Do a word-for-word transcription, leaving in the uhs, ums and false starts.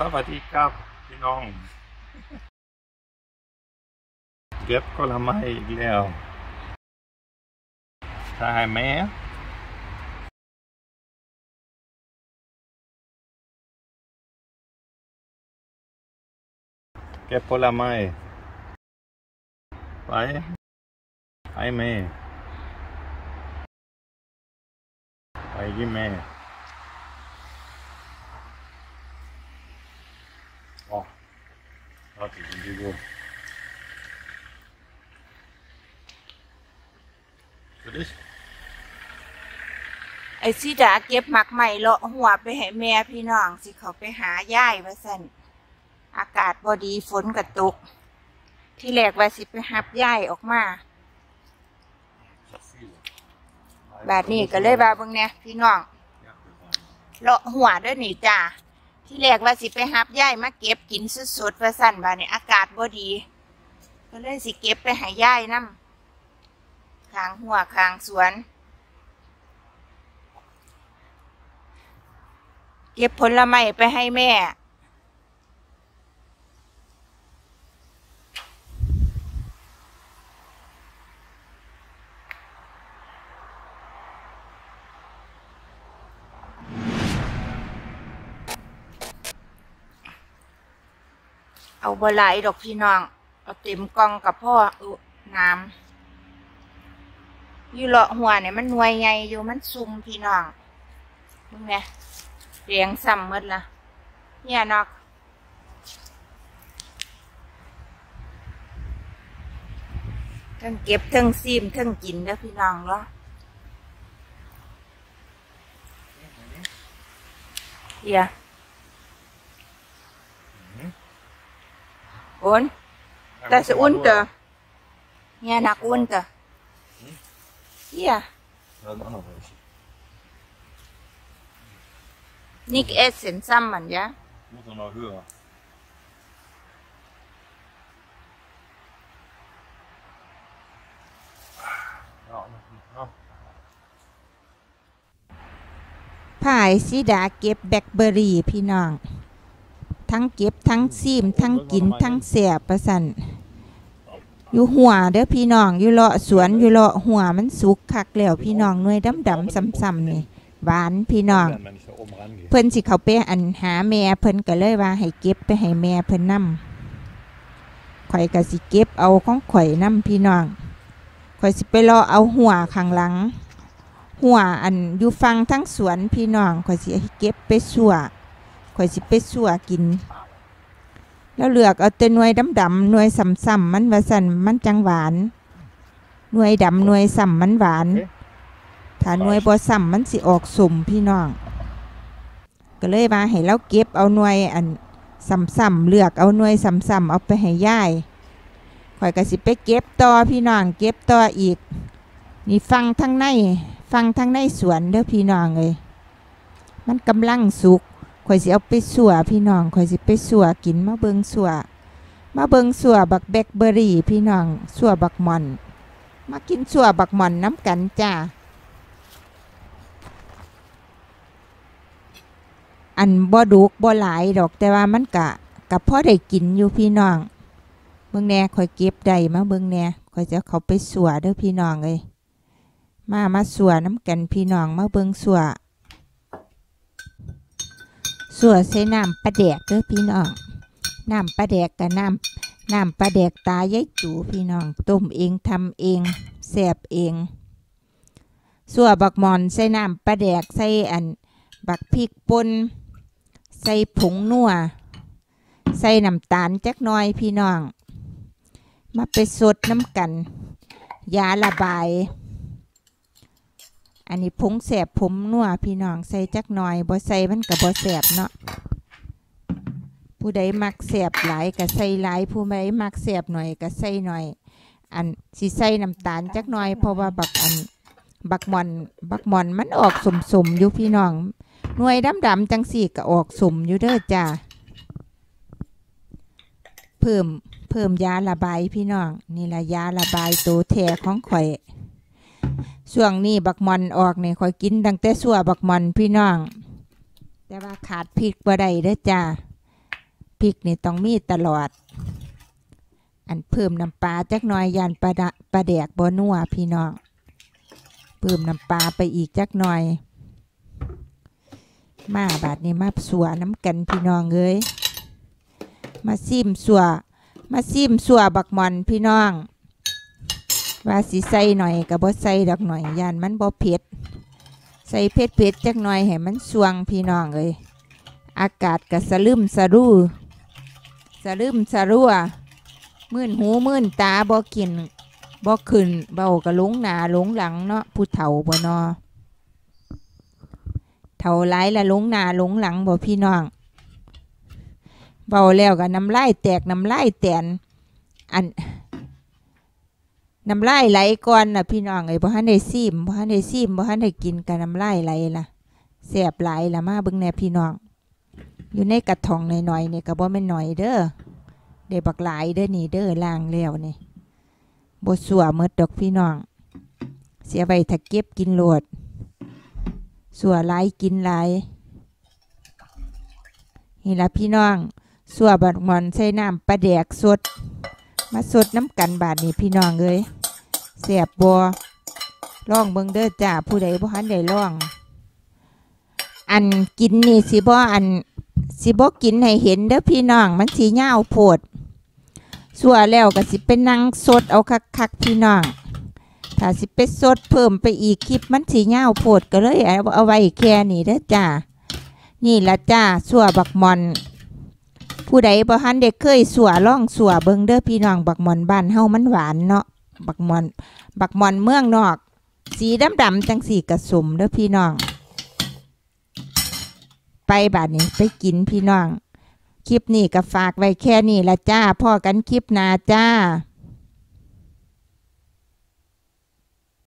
สวัสดีครับพี่น้องเก็บกล้วยอีกแล้วใช่ไหมเก็บผลไม้ไปไอแม่ไปกี่แม่โอ้โอเคดีกูไอซีดาเก็บหมักใหม่เลาะหัวไปให้แม่พี่น้องสิเขาไปหาย่ายว่าสั่นอากาศพอดีฝนกระตุกที่แรกว่าสิไปหับย่ายออกมาแบบนี้ก็เลยว่าเบิ่งเนี่ยพี่น้องเลาะหัวด้วยนี่จ้าที่แรกว่าสิไปหับย่ายมาเก็บกินสดๆว่าสั่นบ่าเนี่ยอากาศพอดีก็เลยสิเก็บไปหาย่ายน้ำคางหัวคางสวนเก็บผลไม้ไปให้แม่เอาบะไหลดอกพี่น้องเอาเต็มกล่องกับพ่ออุน้ำอยู่เลาะหัวเนี่ยมันหน่วยใหญ่อยู่มันซุ่มพี่น้องมึงเนี่ยเรียงซ้ำหมดละเนี่ยนอกทั้งเก็บทั้งซีมทั้งกินแล้วพี่น้องเหรอเดี๋ยวอุ่นแต่จะอุ่นเถอะเนี่ยนักอุ่นเถอะJa. Nicht essen, sammeln, ja? Muss noch höher. Pie, sie da, gib Blackberry, พี่น้องทั้งเก็บทั้งซีมทั้งกินทั้งเสียประสันอยู่หัวเด้อพี่น้องอยู่เลาะสวนอยู่เลาะหัวมันสุกคักแล้วพี่น้องหน่วยดำดำซ้ำๆนี่หวานพี่น้องเพิ่นสิเขาไปอันหาแม่เพิ่นก็เลยว่าให้เก็บไปให้แม่เพิ่นนำข่อยก็สิเก็บเอาของข่อยนำพี่น้องข่อยสิไปเลาะเอาหัวข้างหลังหัวอันอยู่ฟังทั้งสวนพี่น้องข่อยสิเก็บไปสั่วข่อยสิไปสั่วกินแล้วเลือกเอาแต่หน่วยดำๆหน่วยซ้ำๆมันว่าสั่นมันจังหวานหน่วยดำหน่วยซ้ำมันหวานถ้าหน่วยบ่ซ้ำมันสิออกสมพี่น้องก็เลยมาให้เราเก็บเอาหน่วยอันซ้ำๆเลือกเอาหน่วยซ้ำๆเอาไปให้ย่ายข่อยก็สิไปเก็บต่อพี่น้องเก็บต่ออีกนี่ฟังทั้งในฟังทั้งในสวนเด้อพี่น้องเลยมันกำลังสุกข่อยสิเอาไปสั่วพี่น้องข่อยสิไปสั่วกินมาเบิงสั่วมาเบิงสั่วบักแบกเบอรี่พี่น้องสั่วบักหม่อนมากินสั่วบักหม่อนน้ำกันจ้าอันบ่ดุกบ่หลายดอกแต่ว่ามันกะกับพ่อได้กินอยู่พี่น้องเบิงแน่ข่อยเก็บได้มาเบิงแน่ข่อยจะเขาไปสั่วเด้อพี่น้องเลยมามาสั่วน้ำกันพี่น้องมาเบิงสั่วสั่วใส่น้ำปลาแดกเด้อพี่น้องน้ำปลาแดกกับน้ำน้ำปลาแดกตายายจูพี่น้องต้มเองทำเองแซ่บเองสั่วบักหม่อนใส่น้ำปลาแดกใส่อันบักพริกป่นใส่ผงนัวใส่น้ำตาลจักหน่อยพี่น้องมาไปสดน้ำกันยาระบายอันนี้ผงแสบผมนัวพี่น้องใส่จักหน่อยบ่ใส่มันกับบ่แสบเนาะผู้ใดมักแสบหลายก็ใส่หลายผู้ใดมักแสบหน่อยก็ใส่หน่อยอันสิใส่น้ำตาลจักหน่อยเพราะว่าบักอันบักหม่อนบักหม่อนมันออกสมสมอยู่พี่น้องหน่วยดำดำจังสีก็ออกสมอยู่เด้อจ้าเพิ่มเพิ่มยาระบายพี่น้องนี่ละยาระบายตัวแท้ของข่อยส่วงนี้บักมอนออกเนี่ยคอยกินตั้งแต่สั่วบักมอนพี่น้องแต่ว่าขาดพริกบ่ได้เด้อจ้า พริกนี่ต้องมีตลอดอันเพิ่มน้ำปลาจักหน่อยยานปลาปลาแดกบ่นัวพี่น้องเพิ่มน้ำปลาไปอีกจักหน่อยมาบาดนี้มาสัวน้ำกันพี่น้องเอ้ยมาซิมสัวมาซิมสัวบักมอนพี่น้องว่าสีใส่หน่อยกับบ่ใส่ดอกหน่อยยานมันบ่เผ็ดใส่เผ็ดเผ็ดจักหน่อยให้มันสวงพี่น้องเอ้ยอากาศก็สะลืมสะรู้สะลืมสะรั่วมื่นหูมื่นตาบ่กินบ่ขึ้นเบากระลุงหนาลุงหลังเนาะผู้เฒ่าบ่นอเฒ่าหลายละลุงหนาลุงหลังบ่พี่น้องเบาแล้วก็น้ำลายแตกน้ำลายแตนอันน้ำลายไหลก่อนนะพี่น้องไอ้บ่ฮันได้ซีมบ่ฮันได้ซีมบ่ฮันได้กินกับน้ำลายไหลล่ะแสบไหลละมาเบิ่งแน่พี่น้องอยู่ในกระถองหน่อยๆนี่ก็บ่แม่นหน่อยเด้อได้บักหลายเด้อนี่เด้อล่างแล้วนี่บ่สั่วหมดดอกพี่น้องเสียไว้ถ้าเก็บกินโลดสั่วหลายกินหลายนี่ล่ะพี่น้องสั่วบักหม่อนใส่น้ำปลาแดกสดมาสดน้ำกันบาดนี่พี่น้องเอ้ยเสียบบัวล่องเบิ่งเด้อจ้าผู้ใดบ่ทันได้ล่องอันกินนี่สิบ่อันสิบ่กินให้เห็นเด้อพี่น้องมันสีเงาโพดสั่วแล้วก็สิเป็นนางสดเอาคักๆพี่น้องถ้าสิเป็นสดเพิ่มไปอีกคลิปมันสีเงาโพดก็เลยเอาไว้แค่นี้เด้อจ้านี่ละจ้าสั่วบักหม่อนผู้ใดบ่ทันได้เคยสัวล่องสัวเบิ่งเด้อพี่น้องบักหม่อนบ้านเฮามันหวานเนาะบักหม่อนบักหม่อนเมืองนอกสีดำๆจังสีกระสมเด้อพี่น้องไปบาดนี้ไปกินพี่น้องคลิปนี้ก็ฝากไว้แค่นี้ละจ้าพ่อกันคลิปหน้าจ้า